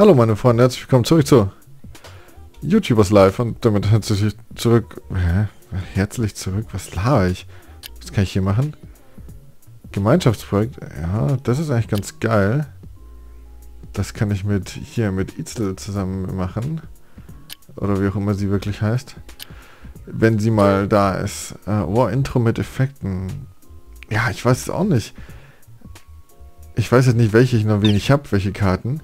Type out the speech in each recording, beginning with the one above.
Hallo meine Freunde, herzlich willkommen zurück zu YouTubers Live und damit herzlich zurück. Hä? Herzlich zurück? Was laber ich? Was kann ich hier machen? Gemeinschaftsprojekt? Ja, das ist eigentlich ganz geil. Das kann ich mit Itzel zusammen machen. Oder wie auch immer sie wirklich heißt. Wenn sie mal da ist. Oh, Intro mit Effekten. Ja, ich weiß es auch nicht. Ich weiß jetzt nicht, welche ich noch wenig habe, welche Karten.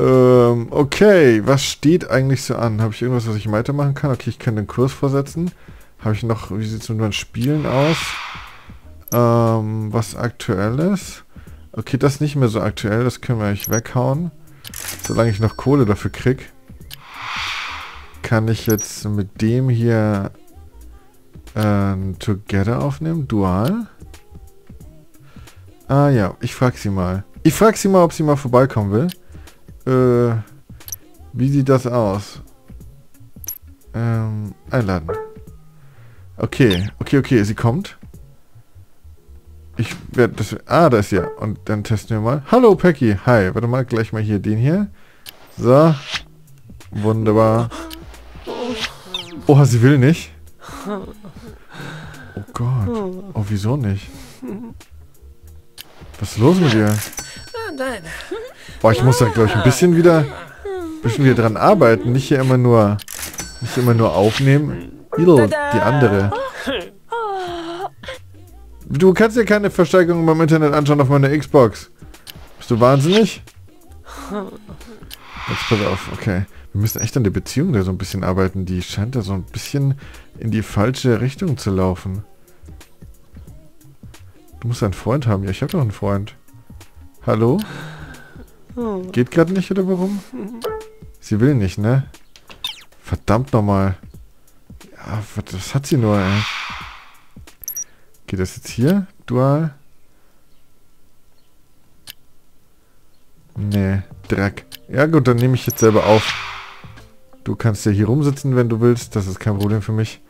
Okay, was steht eigentlich so an? Habe ich irgendwas, was ich weitermachen kann? Okay, ich kann den Kurs vorsetzen. Habe ich noch, wie sieht es mit meinen Spielen aus? Was Aktuelles? Okay, das ist nicht mehr so aktuell, das können wir eigentlich weghauen. Solange ich noch Kohle dafür kriege, kann ich jetzt mit dem hier Together aufnehmen, Dual. Ah ja, ich frage sie mal. Ich frage sie mal, ob sie mal vorbeikommen will. Wie sieht das aus? Einladen. Okay, sie kommt. Ich werde das... Ah, da ist sie. Und dann testen wir mal. Hallo, Peggy. Hi. Warte mal, gleich mal hier den hier. So. Wunderbar. Oh, sie will nicht. Oh Gott. Oh, wieso nicht? Was ist los mit ihr? Boah, ich muss da, glaube ich, ein bisschen wieder dran arbeiten. Nicht immer nur aufnehmen. Die andere. Du kannst dir keine Versteigerungen beim Internet anschauen auf meiner Xbox. Bist du wahnsinnig? Jetzt pass auf, okay. Wir müssen echt an der Beziehung da so ein bisschen arbeiten. Die scheint da so ein bisschen in die falsche Richtung zu laufen. Du musst einen Freund haben. Ja, ich habe doch einen Freund. Hallo? Geht gerade nicht, oder warum? Sie will nicht, ne? Verdammt nochmal. Ja, was hat sie nur, ey? Geht das jetzt hier? Dual? Nee, Dreck. Ja gut, dann nehme ich jetzt selber auf. Du kannst ja hier rumsitzen, wenn du willst. Das ist kein Problem für mich.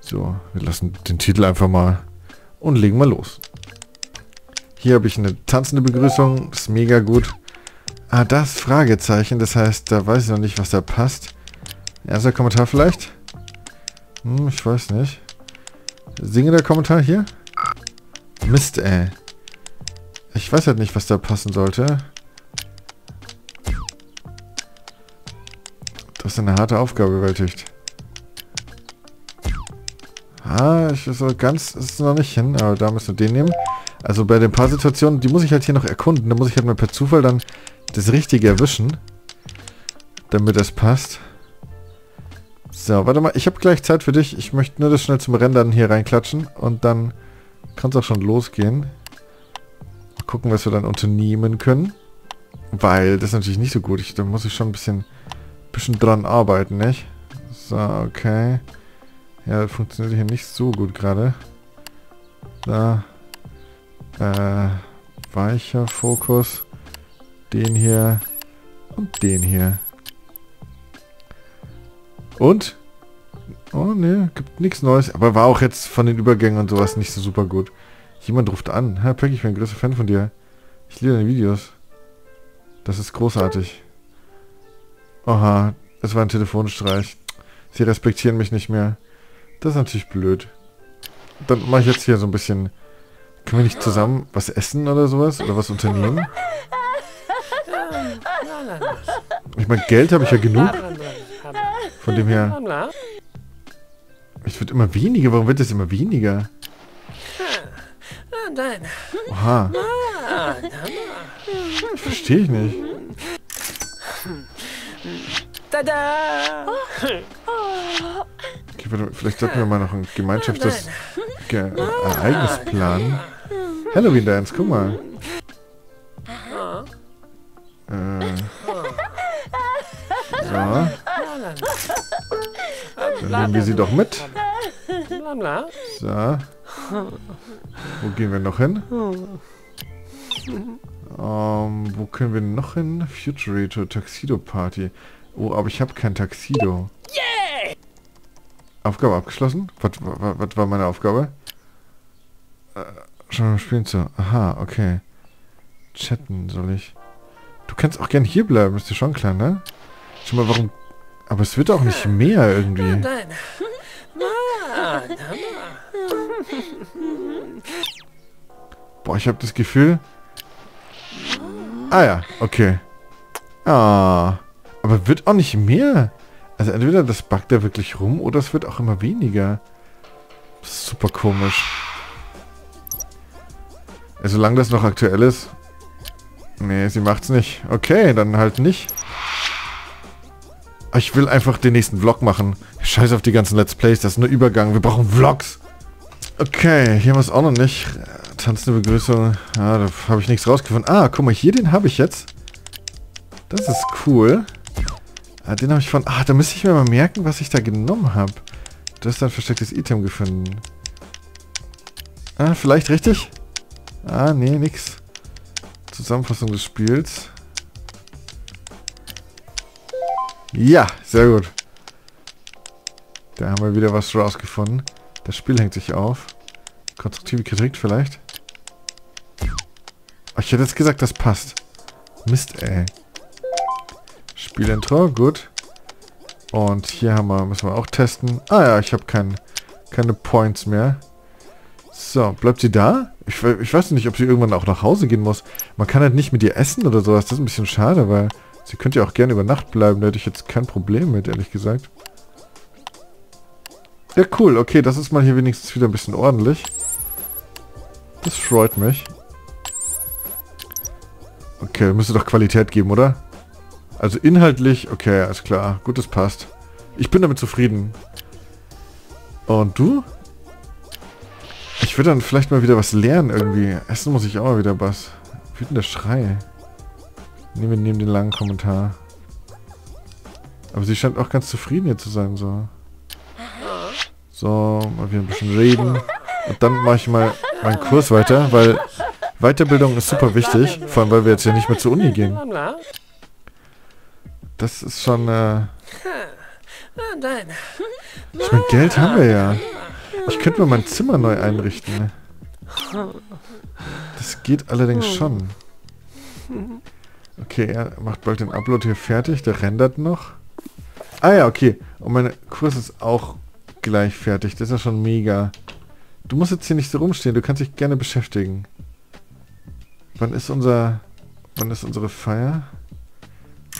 So, wir lassen den Titel einfach mal und legen mal los. Hier habe ich eine tanzende Begrüßung. Ist mega gut. Ah, das Fragezeichen. Das heißt, da weiß ich noch nicht, was da passt. Erster Kommentar vielleicht? Hm, ich weiß nicht. Singender Kommentar hier? Mist, ey. Ich weiß halt nicht, was da passen sollte. Das ist eine harte Aufgabe bewältigt. Ah, ich so ganz... ist noch nicht hin, aber da müssen wir den nehmen. Also bei den paar Situationen, die muss ich halt hier noch erkunden. Da muss ich halt mal per Zufall dann das Richtige erwischen. Damit das passt. So, warte mal, ich habe gleich Zeit für dich. Ich möchte nur das schnell zum Rendern hier reinklatschen und dann kann es auch schon losgehen. Mal gucken, was wir dann unternehmen können. Weil das ist natürlich nicht so gut. Da muss ich schon ein bisschen dran arbeiten, nicht? So, okay. Ja, das funktioniert hier nicht so gut gerade. Da. Weicher Fokus. Den hier und den hier. Und? Oh ne, gibt nichts Neues. Aber war auch jetzt von den Übergängen und sowas nicht so super gut. Jemand ruft an. Herr Peggy, ich bin ein großer Fan von dir. Ich liebe deine Videos. Das ist großartig. Oha, es war ein Telefonstreich. Sie respektieren mich nicht mehr. Das ist natürlich blöd. Dann mache ich jetzt hier so ein bisschen... Können wir nicht zusammen was essen oder sowas? Oder was unternehmen? Ich meine, Geld habe ich ja genug. Von dem her... Es wird immer weniger. Warum wird das immer weniger? Oha. Verstehe ich nicht. Okay, warte, vielleicht sollten wir mal noch ein Gemeinschaftsereignis planen. Halloween Dance, guck mal. Ja. Dann nehmen wir sie doch mit. So. Wo gehen wir noch hin? Wo können wir noch hin? Futurator, Tuxedo Party. Oh, aber ich habe kein Tuxedo. Aufgabe abgeschlossen? Was war meine Aufgabe? Schon mal spielen zu. Aha, okay. Chatten soll ich. Du kannst auch gern hier bleiben, ist dir schon klar, ne? Schau mal, warum... Aber es wird auch nicht mehr irgendwie. Nein, nein. Mann, Mann. Boah, ich habe das Gefühl... Ah ja, okay. Ah. Aber wird auch nicht mehr. Also entweder das backt da wirklich rum oder es wird auch immer weniger. Das ist super komisch. Also solange das noch aktuell ist. Nee, sie macht's nicht. Okay, dann halt nicht. Ich will einfach den nächsten Vlog machen. Scheiß auf die ganzen Let's Plays, das ist nur Übergang. Wir brauchen Vlogs. Okay, hier haben wir es auch noch nicht. Tanzende Begrüßung. Ah, da habe ich nichts rausgefunden. Ah, guck mal, hier den habe ich jetzt. Das ist cool. Ah, den habe ich von... Ah, da müsste ich mir mal merken, was ich da genommen habe. Du hast da ein verstecktes Item gefunden. Ah, vielleicht richtig? Ah, nee, nix. Zusammenfassung des Spiels. Ja, sehr gut. Da haben wir wieder was rausgefunden. Das Spiel hängt sich auf. Konstruktive Kritik vielleicht. Oh, ich hätte jetzt gesagt, das passt. Mist, ey. Spielintro, gut. Und hier haben wir, müssen wir auch testen. Ah ja, ich habe keine Points mehr. So, bleibt sie da? Ich weiß nicht, ob sie irgendwann auch nach Hause gehen muss. Man kann halt nicht mit ihr essen oder sowas. Das ist ein bisschen schade, weil... Sie könnte ja auch gerne über Nacht bleiben, da hätte ich jetzt kein Problem mit, ehrlich gesagt. Ja, cool, okay, das ist mal hier wenigstens wieder ein bisschen ordentlich. Das freut mich. Okay, müsste doch Qualität geben, oder? Also inhaltlich, okay, alles klar. Gut, das passt. Ich bin damit zufrieden. Und du? Ich würde dann vielleicht mal wieder was lernen irgendwie. Essen muss ich auch mal wieder was. Wütender Schrei. Nee, wir nehmen den langen Kommentar. Aber sie scheint auch ganz zufrieden hier zu sein, so. So, mal wieder ein bisschen reden. Und dann mache ich mal meinen Kurs weiter, weil Weiterbildung ist super wichtig. Vor allem, weil wir jetzt ja nicht mehr zur Uni gehen. Das ist schon, Ich meine, Geld haben wir ja. Ich könnte mir mein Zimmer neu einrichten. Das geht allerdings schon. Okay, er macht bald den Upload hier fertig. Der rendert noch. Ah ja, okay. Und mein Kurs ist auch gleich fertig. Das ist ja schon mega. Du musst jetzt hier nicht so rumstehen. Du kannst dich gerne beschäftigen. Wann ist unsere Feier?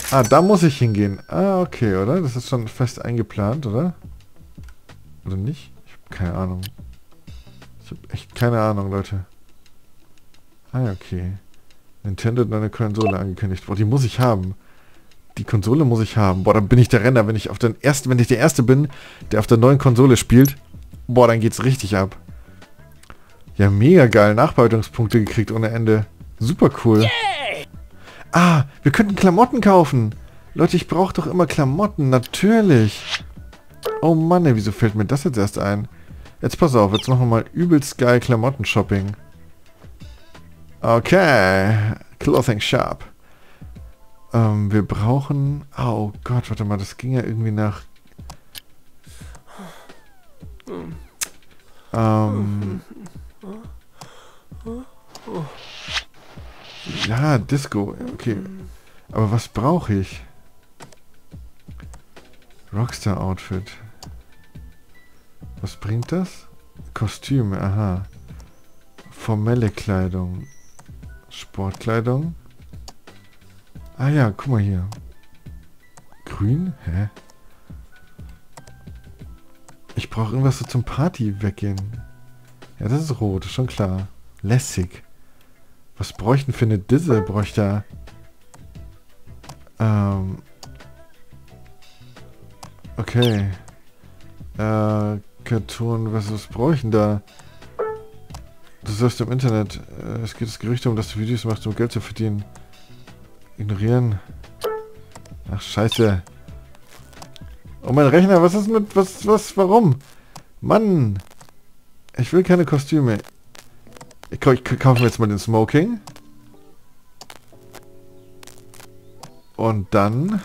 Ah, da muss ich hingehen. Ah, okay, oder? Das ist schon fest eingeplant, oder? Oder nicht? Ich habe keine Ahnung. Ich habe echt keine Ahnung, Leute. Ah ja, okay. Nintendo hat eine Konsole angekündigt. Boah, die muss ich haben. Die Konsole muss ich haben. Boah, dann bin ich der Renner, wenn ich der Erste bin, der auf der neuen Konsole spielt. Boah, dann geht's richtig ab. Ja, mega geil. Nachbehaltungspunkte gekriegt ohne Ende. Super cool. Ah, wir könnten Klamotten kaufen. Leute, ich brauche doch immer Klamotten. Natürlich. Oh Mann, ey, wieso fällt mir das jetzt erst ein? Jetzt pass auf, jetzt machen wir mal übelst geil Klamotten-Shopping. Okay, Clothing Shop. Wir brauchen... Oh Gott, warte mal, das ging ja irgendwie nach... Ja, Disco, okay. Aber was brauche ich? Rockstar Outfit. Was bringt das? Kostüme, aha. Formelle Kleidung. Sportkleidung. Ah ja, guck mal hier. Grün? Hä? Ich brauche irgendwas so zum Party weggehen. Ja, das ist rot, schon klar. Lässig. Was bräuchten für eine Disse? Bräuchte okay. Karton, was bräuchten da? Du surfst im Internet. Es geht das Gerücht um, dass du Videos machst, um Geld zu verdienen. Ignorieren. Ach, scheiße. Oh, mein Rechner, was ist mit... warum? Mann. Ich will keine Kostüme. Ich kaufe mir jetzt mal den Smoking. Und dann...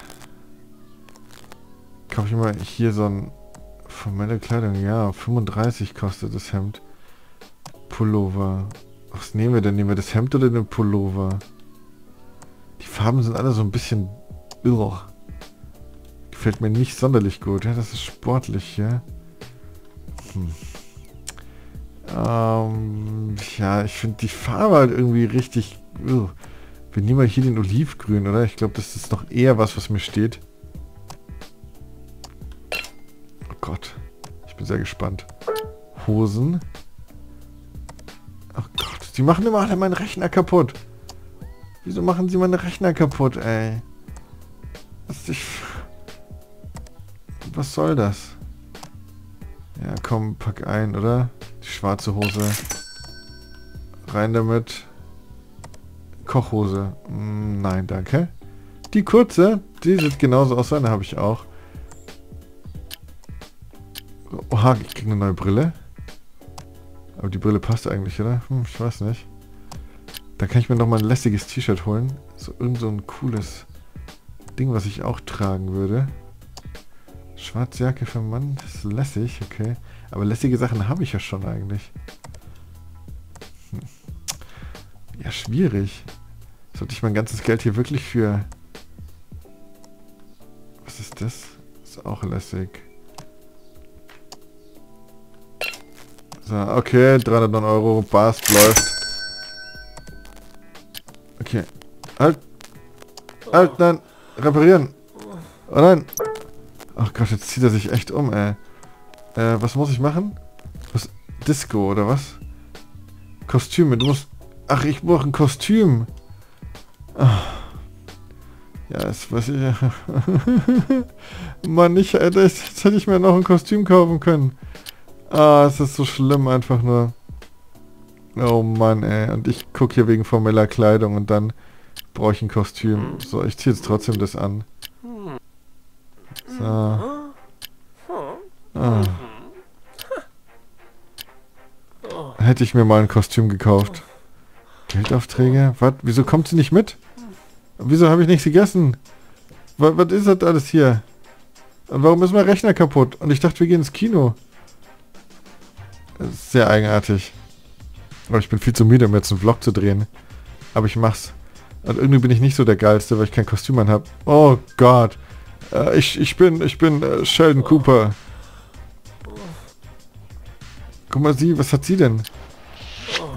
kaufe ich mal hier so ein... formelle Kleidung. Ja, 35 kostet das Hemd. Pullover. Was nehmen wir denn? Nehmen wir das Hemd oder den Pullover? Die Farben sind alle so ein bisschen... Ugh. Gefällt mir nicht sonderlich gut. Ja, das ist sportlich, ja. Hm. Ja, ich finde die Farbe halt irgendwie richtig... Ugh. Wir nehmen mal hier den Olivgrün, oder? Ich glaube, das ist noch eher was, was mir steht. Oh Gott. Ich bin sehr gespannt. Hosen. Oh Gott. Die machen immer alle meinen Rechner kaputt. Wieso machen sie meinen Rechner kaputt, ey? Was soll das? Ja, komm, pack ein, oder? Die schwarze Hose. Rein damit. Kochhose. Nein, danke. Die kurze, die sieht genauso aus. Eine habe ich auch. Oha, ich kriege eine neue Brille. Aber die Brille passt eigentlich, oder? Ich weiß nicht. Dann kann ich mir nochmal ein lässiges T-Shirt holen. So irgend so ein cooles Ding, was ich auch tragen würde. Schwarze Jacke für einen Mann. Das ist lässig, okay. Aber lässige Sachen habe ich ja schon eigentlich. Ja, schwierig. Sollte ich mein ganzes Geld hier wirklich für... Was ist das? Ist auch lässig. So, okay. 309 €. Bast läuft. Okay. Halt. Halt, nein. Reparieren. Oh nein. Ach Gott, jetzt zieht er sich echt um, ey. Was muss ich machen? Was? Disco, oder was? Kostüme, du musst... Ach, ich brauche ein Kostüm. Ach. Ja, das weiß ich ja. Mann, jetzt hätte ich mir noch ein Kostüm kaufen können. Ah, es ist so schlimm einfach nur. Oh Mann, ey. Und ich gucke hier wegen formeller Kleidung und dann brauche ich ein Kostüm. So, ich ziehe jetzt trotzdem das an. So. Ah. Hätte ich mir mal ein Kostüm gekauft. Geldaufträge? Was? Wieso kommt sie nicht mit? Wieso habe ich nichts gegessen? Was ist das alles hier? Und warum ist mein Rechner kaputt? Und ich dachte, wir gehen ins Kino. Das ist sehr eigenartig. Aber ich bin viel zu müde, um jetzt einen Vlog zu drehen. Aber ich mach's. Und irgendwie bin ich nicht so der Geilste, weil ich kein Kostüm an habe. Oh Gott. Ich bin Sheldon Cooper. Guck mal, sie, was hat sie denn?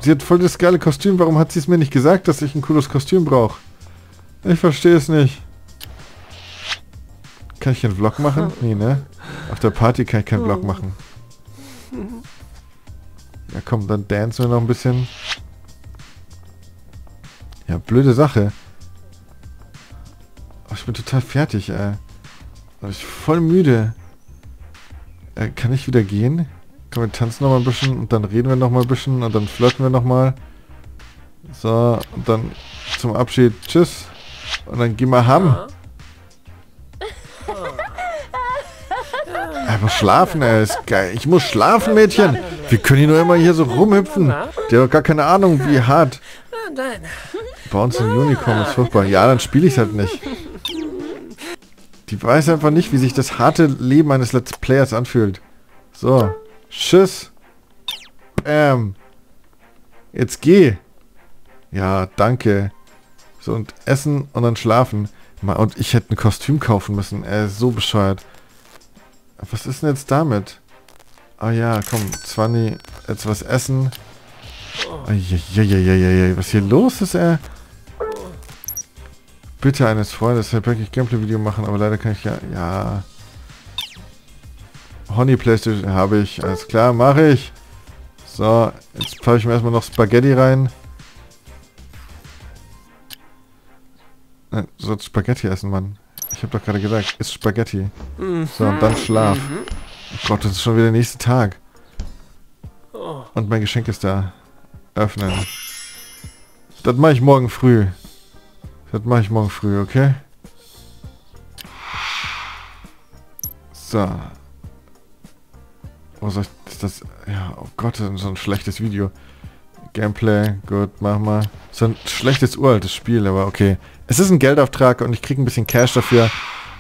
Sie hat voll das geile Kostüm. Warum hat sie es mir nicht gesagt, dass ich ein cooles Kostüm brauche? Ich verstehe es nicht. Kann ich einen Vlog machen? Nee, ne? Auf der Party kann ich keinen Vlog machen. Ja komm, dann dancen wir noch ein bisschen. Ja, blöde Sache. Oh, ich bin total fertig, ey. Ich bin voll müde. Kann ich wieder gehen? Komm, wir tanzen nochmal ein bisschen und dann reden wir nochmal ein bisschen und dann flirten wir nochmal. So, und dann zum Abschied. Tschüss. Und dann gehen wir ham. Einfach schlafen, ey. Ist geil. Ich muss schlafen, Mädchen. Wir können hier nur immer hier so rumhüpfen. Die haben gar keine Ahnung, wie hart. Bei uns in Unicorn ist furchtbar. Ja, dann spiele ich es halt nicht. Die weiß einfach nicht, wie sich das harte Leben eines Let's Players anfühlt. So. Tschüss. Bam. Jetzt geh. Ja, danke. So, und essen und dann schlafen. Und ich hätte ein Kostüm kaufen müssen. So bescheuert. Was ist denn jetzt damit? Ah ja, komm. 20. Jetzt was essen. Eieieiei. Was hier los ist, ey? Bitte eines Freundes. Herr Peggy, ich Gameplay-Video machen, aber leider kann ich ja... Ja... Honey Playstation habe ich. Alles klar, mache ich. So, jetzt pfeife ich mir erstmal noch Spaghetti rein. Nein, du sollst Spaghetti essen, Mann. Ich habe doch gerade gesagt, isst Spaghetti. So, und dann Schlaf. Oh Gott, das ist schon wieder der nächste Tag. Und mein Geschenk ist da. Öffnen. Das mache ich morgen früh. Das mache ich morgen früh, okay? So. Oh, soll ich das... Ja, oh Gott, so ein schlechtes Video. Gameplay, gut, mach mal. So ein schlechtes, uraltes Spiel, aber okay. Es ist ein Geldauftrag und ich kriege ein bisschen Cash dafür.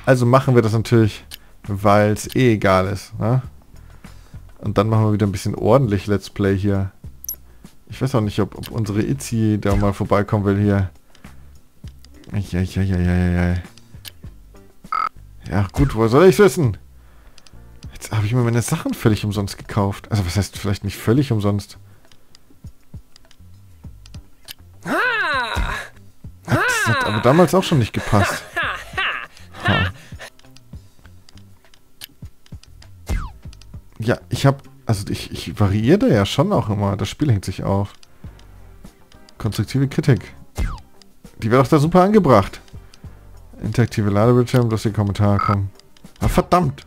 Also machen wir das natürlich, weil es eh egal ist, ne? Und dann machen wir wieder ein bisschen ordentlich Let's Play hier. Ich weiß auch nicht, ob unsere Itzi da mal vorbeikommen will hier. Ja gut, woher soll ich wissen? Jetzt habe ich mir meine Sachen völlig umsonst gekauft. Also was heißt vielleicht nicht völlig umsonst? Das hat aber damals auch schon nicht gepasst. Ha. Ja, ich habe... Also ich variiere da ja schon auch immer. Das Spiel hängt sich auf. Konstruktive Kritik. Die wäre doch da super angebracht. Interaktive Ladebildschirm, dass die Kommentare kommen. Ah, verdammt!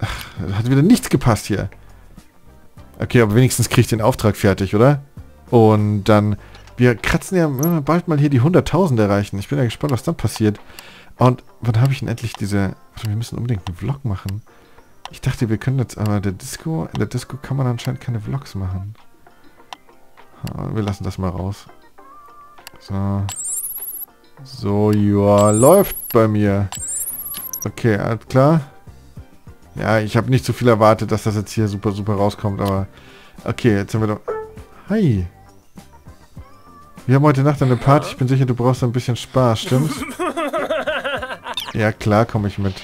Ach, hat wieder nichts gepasst hier. Okay, aber wenigstens kriege ich den Auftrag fertig, oder? Und dann... Wir kratzen ja bald mal hier die 100.000 erreichen. Ich bin ja gespannt, was dann passiert. Und wann habe ich denn endlich diese... Warte, wir müssen unbedingt einen Vlog machen. Ich dachte, wir können jetzt aber in der Disco kann man anscheinend keine Vlogs machen. Wir lassen das mal raus. So. So, ja, läuft bei mir. Okay, alles klar. Ja, ich habe nicht so viel erwartet, dass das jetzt hier super, super rauskommt, aber... Okay, jetzt haben wir doch... Hi. Wir haben heute Nacht eine Party. Ich bin sicher, du brauchst ein bisschen Spaß, stimmt's? Ja, klar, komme ich mit.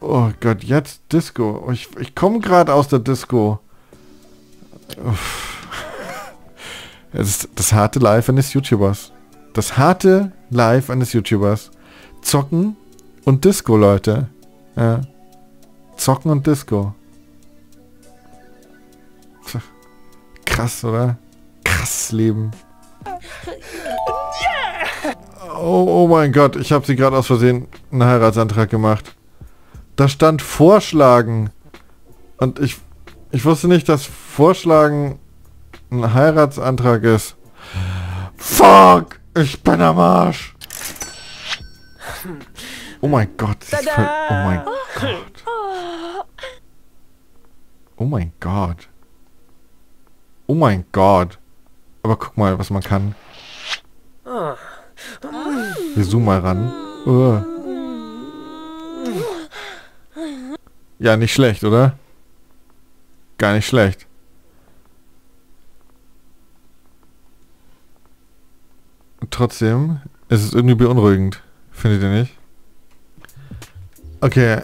Oh Gott, jetzt Disco. Oh, ich komme gerade aus der Disco. Uff. Es ist das harte Live eines YouTubers. Das harte Live eines YouTubers. Zocken und Disco, Leute. Ja. Zocken und Disco. Krass, oder? Krass Leben. Oh mein Gott, ich habe sie gerade aus Versehen einen Heiratsantrag gemacht. Da stand Vorschlagen. Und ich wusste nicht, dass Vorschlagen ein Heiratsantrag ist. Fuck! Ich bin am Arsch! Oh mein Gott, sie ist voll... Oh mein Gott. Oh mein Gott. Oh mein Gott. Aber guck mal, was man kann. Wir zoomen mal ran. Ja, nicht schlecht, oder? Gar nicht schlecht. Trotzdem ist es irgendwie beunruhigend. Findet ihr nicht? Okay,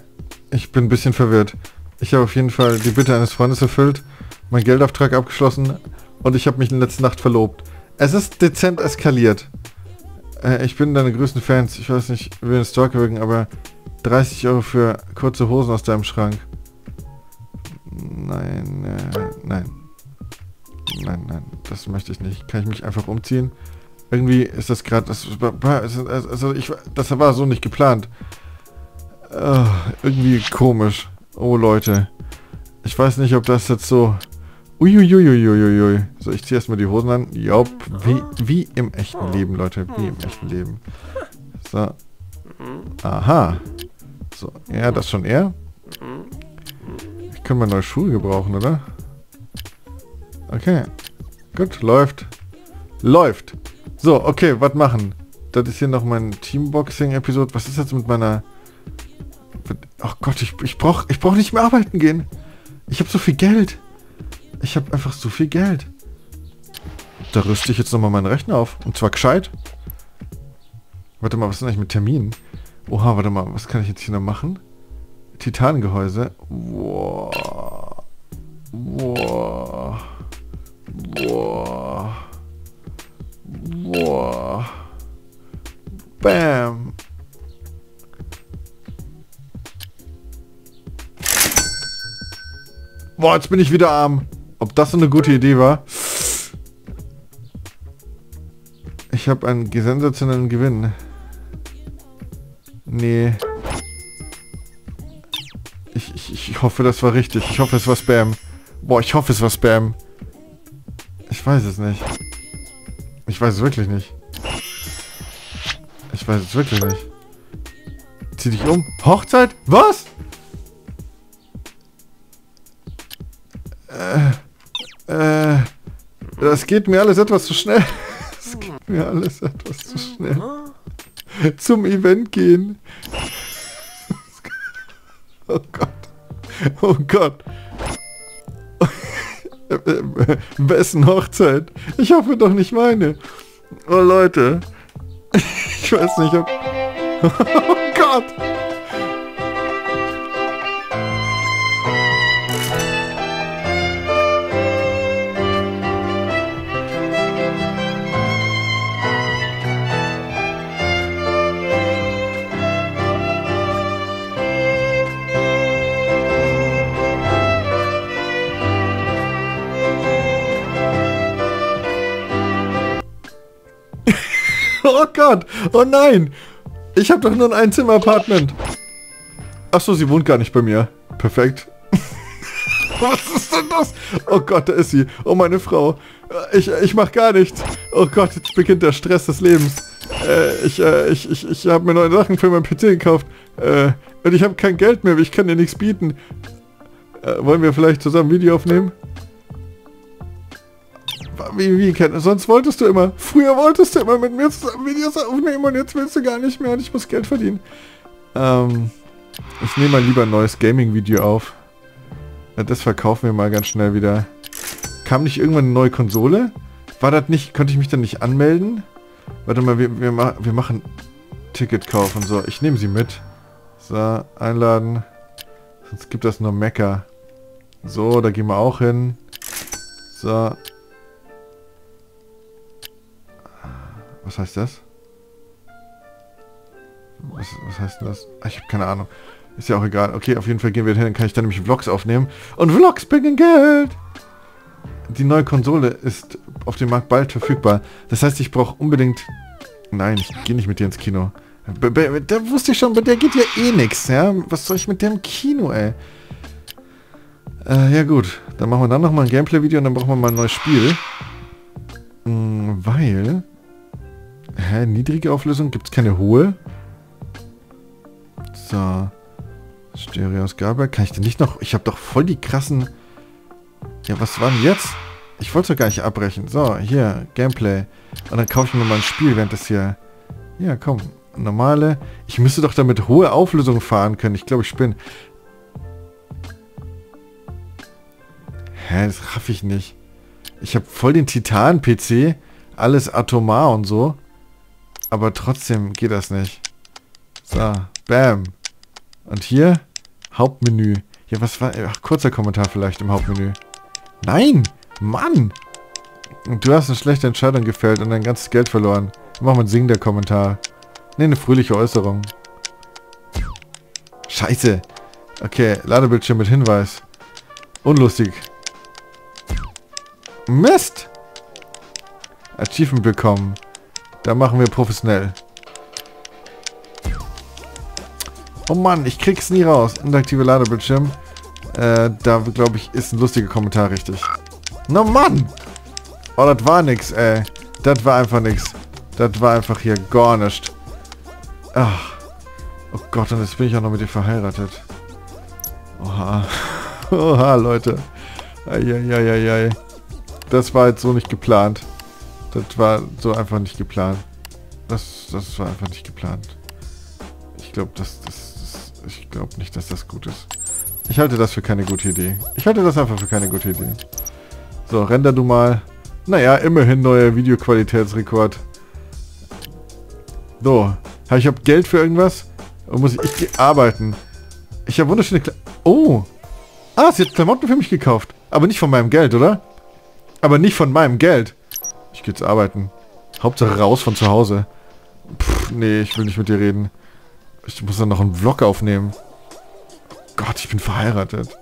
ich bin ein bisschen verwirrt. Ich habe auf jeden Fall die Bitte eines Freundes erfüllt, meinen Geldauftrag abgeschlossen und ich habe mich in der letzten Nacht verlobt. Es ist dezent eskaliert. Ich bin deine größten Fans. Ich weiß nicht, wie ein Stalker wirken, aber 30 Euro für kurze Hosen aus deinem Schrank. Nein, nein. Nein, nein, das möchte ich nicht. Kann ich mich einfach umziehen? Irgendwie ist das gerade... Das war so nicht geplant. Irgendwie komisch. Oh, Leute. Ich weiß nicht, ob das jetzt so... Uiuiuiuiuiui. So, ich ziehe erstmal die Hosen an. Jop, wie im echten Leben, Leute. Wie im echten Leben. So. Aha. So, ja, das schon eher. Ich könnte mal neue Schuhe gebrauchen, oder? Okay. Gut, läuft. Läuft. So, okay, was machen? Das ist hier noch mein Teamboxing-Episode. Was ist jetzt mit meiner... Ach Gott, ich brauch nicht mehr arbeiten gehen. Ich habe so viel Geld. Ich habe einfach so viel Geld. Da rüste ich jetzt nochmal meinen Rechner auf. Und zwar gescheit. Warte mal, was ist denn eigentlich mit Terminen? Oha, warte mal, was kann ich jetzt hier noch machen? Titangehäuse. Wow. Wow. Wow. Wow. Bam. Boah, jetzt bin ich wieder arm. Ob das so eine gute Idee war? Ich habe einen sensationellen Gewinn. Nee. Ich hoffe, das war richtig. Ich hoffe, es war Spam. Boah, ich hoffe, es war Spam. Ich weiß es nicht. Ich weiß es wirklich nicht. Ich weiß es wirklich nicht. Zieh dich um. Hochzeit? Was? Das geht mir alles etwas zu schnell. Das geht mir alles etwas zu schnell. Zum Event gehen. Oh Gott. Oh Gott. Wessen Hochzeit? Ich hoffe doch nicht meine. Oh Leute. Ich weiß nicht, ob... Oh Gott! Oh Gott, oh nein. Ich habe doch nur ein Einzimmer-Apartment. Achso, sie wohnt gar nicht bei mir. Perfekt. Was ist denn das? Oh Gott, da ist sie. Oh, meine Frau. Ich mach gar nichts. Oh Gott, jetzt beginnt der Stress des Lebens. Ich habe mir neue Sachen für meinen PC gekauft. Und ich habe kein Geld mehr, ich kann dir nichts bieten. Wollen wir vielleicht zusammen ein Video aufnehmen? Sonst wolltest du immer. Früher wolltest du immer mit mir zusammen Videos aufnehmen und jetzt willst du gar nicht mehr und ich muss Geld verdienen. Ich nehme mal lieber ein neues Gaming-Video auf. Das verkaufen wir mal ganz schnell wieder. Kam nicht irgendwann eine neue Konsole? War das nicht, konnte ich mich dann nicht anmelden? Warte mal, wir machen Ticketkauf und so. Ich nehme sie mit. So, einladen. Sonst gibt das nur Mecker. So, da gehen wir auch hin. So. Was heißt das? Was heißt denn das? Ich habe keine Ahnung. Ist ja auch egal. Okay, auf jeden Fall gehen wir hin. Dann kann ich dann nämlich Vlogs aufnehmen. Und Vlogs bringen Geld! Die neue Konsole ist auf dem Markt bald verfügbar. Das heißt, ich brauche unbedingt... Nein, ich gehe nicht mit dir ins Kino. Da wusste ich schon, bei der geht ja eh nichts. Ja? Was soll ich mit dem Kino, ey? Ja gut. Dann machen wir dann nochmal ein Gameplay-Video und dann brauchen wir mal ein neues Spiel. Weil... Hä? Niedrige Auflösung? Gibt es keine hohe? So. Stereoausgabe. Kann ich denn nicht noch... Ich habe doch voll die krassen... Ja, was war denn jetzt? Ich wollte es doch gar nicht abbrechen. So, hier. Gameplay. Und dann kaufe ich mir mal ein Spiel, während das hier... Ja, komm. Normale. Ich müsste doch damit hohe Auflösung fahren können. Ich glaube, ich spinne. Hä? Das raff ich nicht. Ich habe voll den Titan-PC. Alles atomar und so. Aber trotzdem geht das nicht. So, bam. Und hier, Hauptmenü. Ja, was war... Ach, kurzer Kommentar vielleicht im Hauptmenü. Nein! Mann! Du hast eine schlechte Entscheidung gefällt und dein ganzes Geld verloren. Mach mal einen singender Kommentar. Ne, eine fröhliche Äußerung. Scheiße! Okay, Ladebildschirm mit Hinweis. Unlustig. Mist! Achievement bekommen. Da machen wir professionell. Oh Mann, ich krieg's nie raus. Interaktive Ladebildschirm. Da glaube ich, ist ein lustiger Kommentar richtig. Na Mann! Oh, das war nix, ey. Das war einfach nix. Das war einfach hier gar nichts. Ach. Oh Gott, und jetzt bin ich auch noch mit dir verheiratet. Oha. Oha, Leute. Eieieiei. Das war jetzt so nicht geplant. Das war so einfach nicht geplant. Das war einfach nicht geplant. Ich glaube, ich glaube nicht, dass das gut ist. Ich halte das für keine gute Idee. Ich halte das einfach für keine gute Idee. So, render du mal. Naja, immerhin neuer Videoqualitätsrekord. So, ich habe Geld für irgendwas. Und muss ich arbeiten. Ich habe wunderschöne Oh! Ah, sie hat Klamotten für mich gekauft. Aber nicht von meinem Geld, oder? Aber nicht von meinem Geld. Ich gehe jetzt arbeiten. Hauptsache raus von zu Hause. Pff, nee, ich will nicht mit dir reden. Ich muss dann noch einen Vlog aufnehmen. Gott, ich bin verheiratet.